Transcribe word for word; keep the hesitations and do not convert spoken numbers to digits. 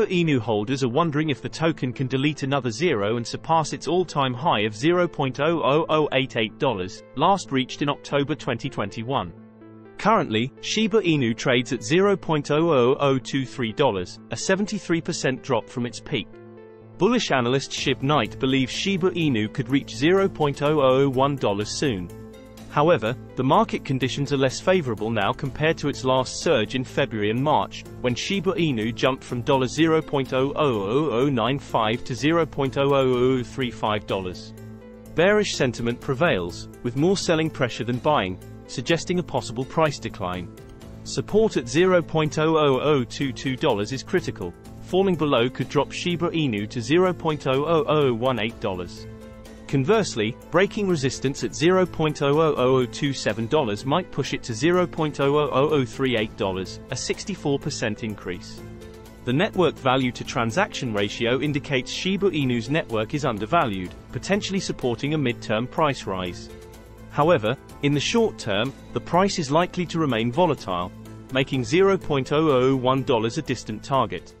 Shiba Inu holders are wondering if the token can delete another zero and surpass its all-time high of zero point zero zero zero eight eight dollars, last reached in October twenty twenty-one. Currently, Shiba Inu trades at zero point zero zero zero two three dollars, a seventy-three percent drop from its peak. Bullish analyst Shib Knight believes Shiba Inu could reach zero point zero zero zero one dollars soon. However, the market conditions are less favorable now compared to its last surge in February and March, when Shiba Inu jumped from zero point zero zero zero zero nine five to zero point zero zero zero three five dollars. Bearish sentiment prevails, with more selling pressure than buying, suggesting a possible price decline. Support at zero point zero zero zero two two dollars is critical. Falling below could drop Shiba Inu to zero point zero zero zero one eight dollars. Conversely, breaking resistance at zero point zero zero zero two seven dollars might push it to zero point zero zero zero three eight dollars, a sixty-four percent increase. The network value to transaction ratio indicates Shiba Inu's network is undervalued, potentially supporting a mid-term price rise. However, in the short term, the price is likely to remain volatile, making zero point zero zero zero one dollars a distant target.